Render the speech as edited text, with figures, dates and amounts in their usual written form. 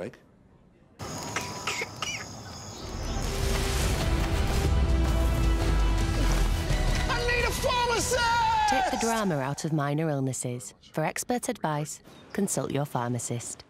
right? I need a fall assist! Take the drama out of minor illnesses. For expert advice, consult your pharmacist.